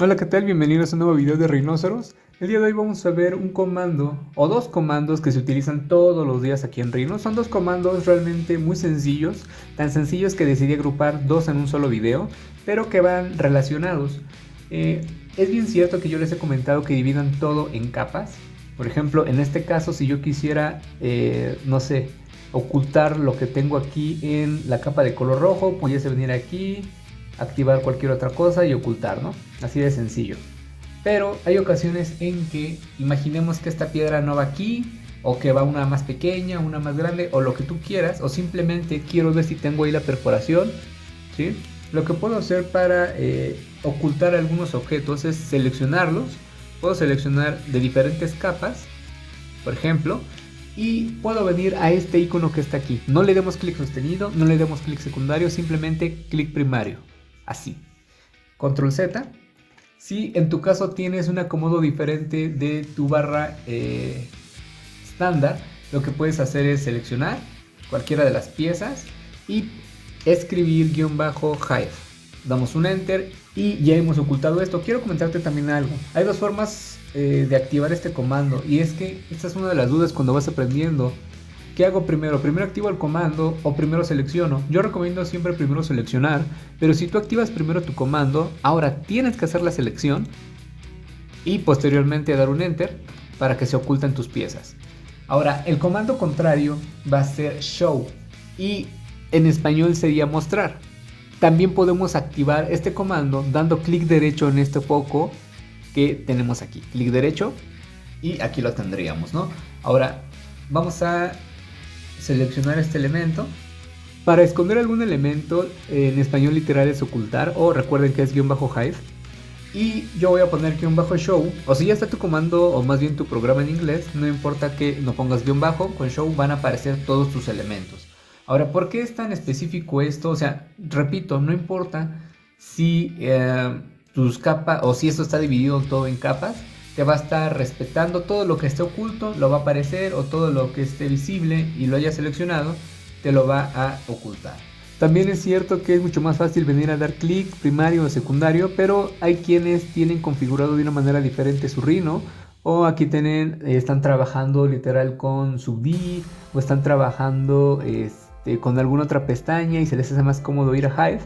Hola, ¿qué tal? Bienvenidos a un nuevo video de Rhinoceros. El día de hoy vamos a ver un comando o dos comandos que se utilizan todos los días aquí en Rhino. Son dos comandos realmente muy sencillos, tan sencillos que decidí agrupar dos en un solo video, pero que van relacionados. Es bien cierto que yo les he comentado que dividan todo en capas. Por ejemplo, en este caso, si yo quisiera, no sé, ocultar lo que tengo aquí en la capa de color rojo, pudiese venir aquí, activar cualquier otra cosa y ocultar, ¿no? Así de sencillo. Pero hay ocasiones en que imaginemos que esta piedra no va aquí, o que va una más pequeña, una más grande, o lo que tú quieras, o simplemente quiero ver si tengo ahí la perforación, ¿sí? Lo que puedo hacer para ocultar algunos objetos es seleccionarlos. Puedo seleccionar de diferentes capas, por ejemplo, y puedo venir a este icono que está aquí. No le demos clic sostenido, no le demos clic secundario, simplemente clic primario. Así. Control Z. Si en tu caso tienes un acomodo diferente de tu barra estándar, lo que puedes hacer es seleccionar cualquiera de las piezas y escribir -hive. Damos un enter y ya hemos ocultado esto. Quiero comentarte también algo. Hay dos formas de activar este comando, y es que esta es una de las dudas cuando vas aprendiendo. ¿Qué hago primero? ¿Primero activo el comando o primero selecciono? Yo recomiendo siempre primero seleccionar, pero si tú activas primero tu comando, ahora tienes que hacer la selección y posteriormente dar un enter para que se oculten tus piezas. Ahora, el comando contrario va a ser show, y en español sería mostrar. También podemos activar este comando dando clic derecho en este foco que tenemos aquí. Clic derecho y aquí lo tendríamos, ¿no? Ahora vamos a seleccionar este elemento. Para esconder algún elemento, en español literal es ocultar, o recuerden que es -hive, y yo voy a poner -show, o si ya está tu comando o más bien tu programa en inglés, no importa que no pongas guión bajo, con show van a aparecer todos tus elementos. Ahora, ¿por qué es tan específico esto? O sea, repito, no importa si tus capas o si esto está dividido todo en capas, te va a estar respetando todo lo que esté oculto, lo va a aparecer, o todo lo que esté visible y lo hayas seleccionado, te lo va a ocultar. También es cierto que es mucho más fácil venir a dar clic primario o secundario, pero hay quienes tienen configurado de una manera diferente su Rhino, o aquí tienen, están trabajando literal con su D, o están trabajando con alguna otra pestaña y se les hace más cómodo ir a Hive,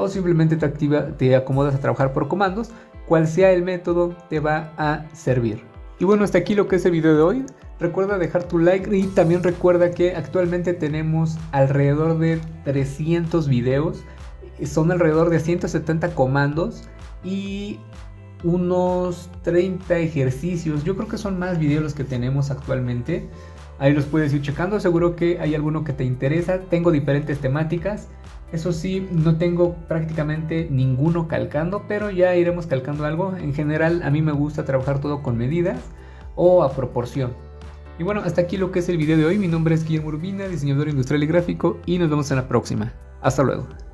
o simplemente te acomodas a trabajar por comandos. Cual sea el método, te va a servir. Y bueno, hasta aquí lo que es el video de hoy. Recuerda dejar tu like, y también recuerda que actualmente tenemos alrededor de 300 videos. Son alrededor de 170 comandos y unos 30 ejercicios. Yo creo que son más videos los que tenemos actualmente. Ahí los puedes ir checando, seguro que hay alguno que te interesa. Tengo diferentes temáticas. Eso sí, no tengo prácticamente ninguno calcando, pero ya iremos calcando algo. En general, a mí me gusta trabajar todo con medidas o a proporción. Y bueno, hasta aquí lo que es el video de hoy. Mi nombre es Guillermo Urbina, diseñador industrial y gráfico, y nos vemos en la próxima. Hasta luego.